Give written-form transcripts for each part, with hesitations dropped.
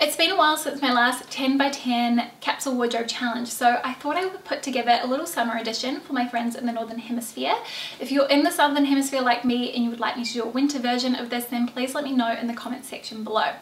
It's been a while since my last 10x10 capsule wardrobe challenge, so I thought I would put together a little summer edition for my friends in the Northern Hemisphere. If you're in the Southern Hemisphere like me and you would like me to do a winter version of this, then please let me know in the comment section below.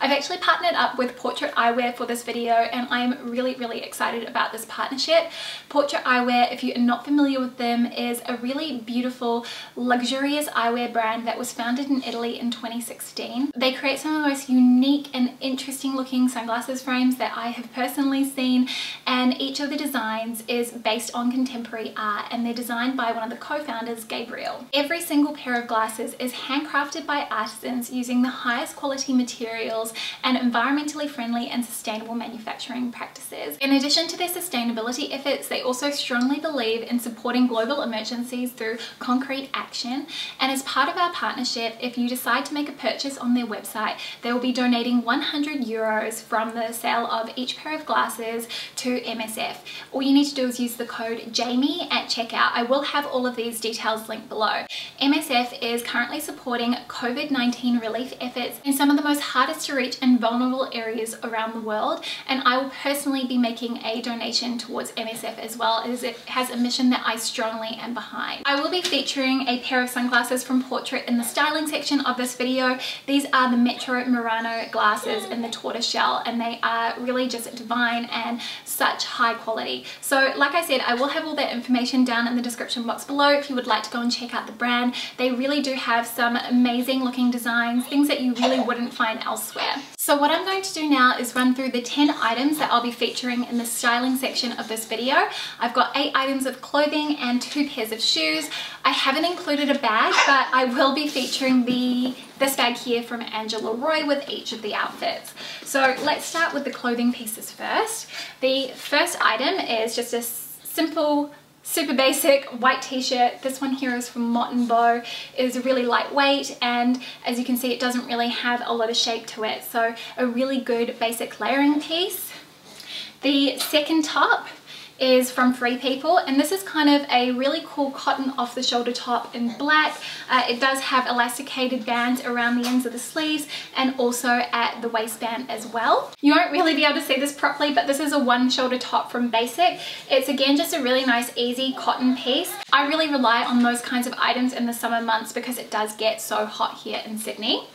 I've actually partnered up with Portrait Eyewear for this video and I'm really excited about this partnership. Portrait Eyewear, if you're not familiar with them, is a really beautiful, luxurious eyewear brand that was founded in Italy in 2016. They create some of the most unique and interesting looking sunglasses frames that I have personally seen, and each of the designs is based on contemporary art and they're designed by one of the co-founders, Gabriel. Every single pair of glasses is handcrafted by artisans using the highest quality materials and environmentally friendly and sustainable manufacturing practices. In addition to their sustainability efforts, they also strongly believe in supporting global emergencies through concrete action, and as part of our partnership, if you decide to make a purchase on their website, they will be donating 100 euros from the sale of each pair of glasses to MSF. All you need to do is use the code JAMIE at checkout. I will have all of these details linked below. MSF is currently supporting COVID-19 relief efforts in some of the most hardest to reach and vulnerable areas around the world, and I will personally be making a donation towards MSF as well, as it has a mission that I strongly am behind. I will be featuring a pair of sunglasses from Portrait in the styling section of this video. These are the Metro Murano glasses in the tortoiseshell, and they are really just divine and such high quality. So like I said, I will have all that information down in the description box below if you would like to go and check out the brand. They really do have some amazing looking designs, things that you really wouldn't find elsewhere. So what I'm going to do now is run through the 10 items that I'll be featuring in the styling section of this video. I've got 8 items of clothing and 2 pairs of shoes. I haven't included a bag, but I will be featuring this bag here from Angela Roy with each of the outfits. So let's start with the clothing pieces first. The first item is just a simple, super basic white t-shirt. This one here is from Mott and Bow. It is really lightweight, and as you can see, it doesn't really have a lot of shape to it. So a really good basic layering piece. The second top is from Free People, and this is kind of a really cool cotton off-the-shoulder top in black. It does have elasticated bands around the ends of the sleeves and also at the waistband as well. You won't really be able to see this properly, but this is a one-shoulder top from Bassike. It's again just a really nice easy cotton piece. I really rely on those kinds of items in the summer months because it does get so hot here in Sydney.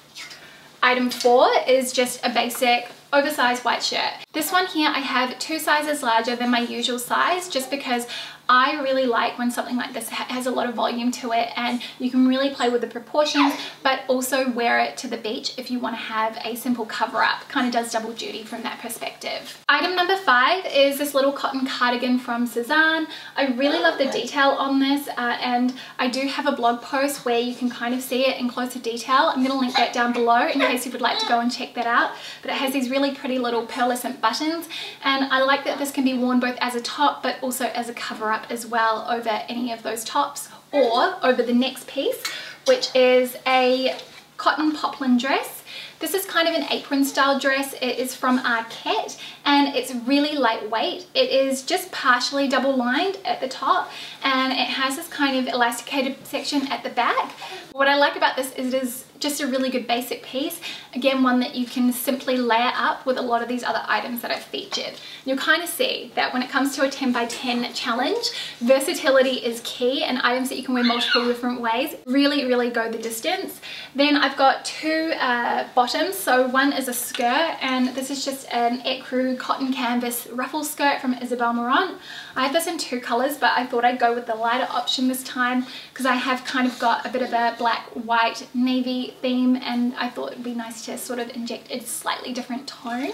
Item 4 is just a basic oversized white shirt. This one here I have 2 sizes larger than my usual size, just because I really like when something like this has a lot of volume to it and you can really play with the proportions, but also wear it to the beach if you want to have a simple cover up. Kind of does double duty from that perspective. Item number 5 is this little cotton cardigan from Sezane. I really love the detail on this, and I do have a blog post where you can kind of see it in closer detail. I'm going to link that down below in case you would like to go and check that out. But it has these really pretty little pearlescent buttons, and I like that this can be worn both as a top but also as a cover up as well over any of those tops or over the next piece, which is a cotton poplin dress. This is kind of an apron style dress. It is from Arket and it's really lightweight. It is just partially double lined at the top and it has this kind of elasticated section at the back. What I like about this is it is just a really good basic piece. Again, one that you can simply layer up with a lot of these other items that I've featured. You'll kind of see that when it comes to a 10x10 challenge, versatility is key, and items that you can wear multiple different ways really go the distance. Then I've got 2 bottoms. So one is a skirt, and this is just an ecru cotton canvas ruffle skirt from Isabel Morant. I have this in 2 colors, but I thought I'd go with the lighter option this time because I have kind of got a bit of a black, white, navy theme, and I thought it'd be nice to sort of inject a slightly different tone.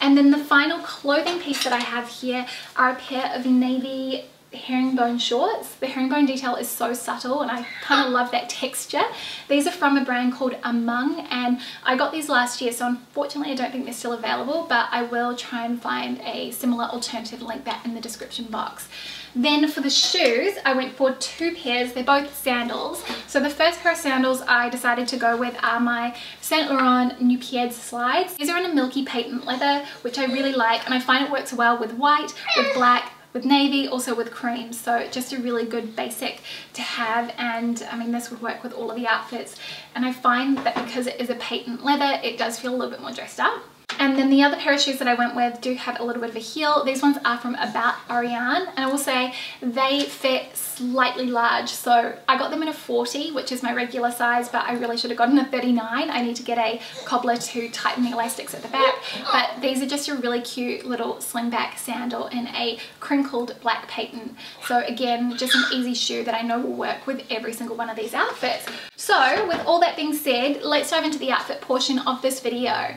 And then the final clothing piece that I have here are a pair of navy herringbone shorts. The herringbone detail is so subtle and I kind of love that texture. These are from a brand called Among, and I got these last year, so unfortunately I don't think they're still available, but I will try and find a similar alternative, link that in the description box. Then for the shoes, I went for 2 pairs. They're both sandals. So the first pair of sandals I decided to go with are my Saint Laurent New Pieds slides. These are in a milky patent leather, which I really like, and I find it works well with white, with black, with navy, also with cream. So just a really good basic to have, and I mean this would work with all of the outfits, and I find that because it is a patent leather, it does feel a little bit more dressed up. And then the other pair of shoes that I went with do have a little bit of a heel. These ones are from About Ariane, and I will say they fit slightly large. So I got them in a 40, which is my regular size, but I really should have gotten a 39. I need to get a cobbler to tighten the elastics at the back. But these are just a really cute little slingback sandal in a crinkled black patent. So again, just an easy shoe that I know will work with every single one of these outfits. So with all that being said, let's dive into the outfit portion of this video.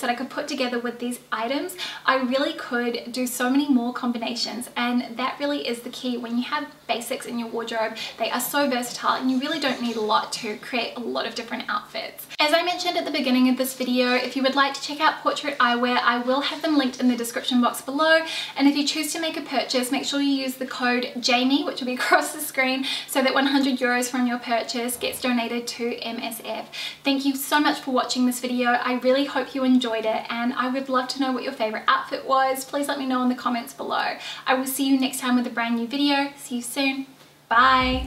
That I could put together with these items. I really could do so many more combinations, and that really is the key. When you have basics in your wardrobe, they are so versatile and you really don't need a lot to create a lot of different outfits. As I mentioned at the beginning of this video, if you would like to check out Portrait Eyewear, I will have them linked in the description box below, and if you choose to make a purchase, make sure you use the code JAMIE, which will be across the screen, so that 100 euros from your purchase gets donated to MSF. Thank you so much for watching this video. I really hope you enjoyed it, and I would love to know what your favorite outfit was. Please let me know in the comments below. I will see you next time with a brand new video. See you soon. Bye.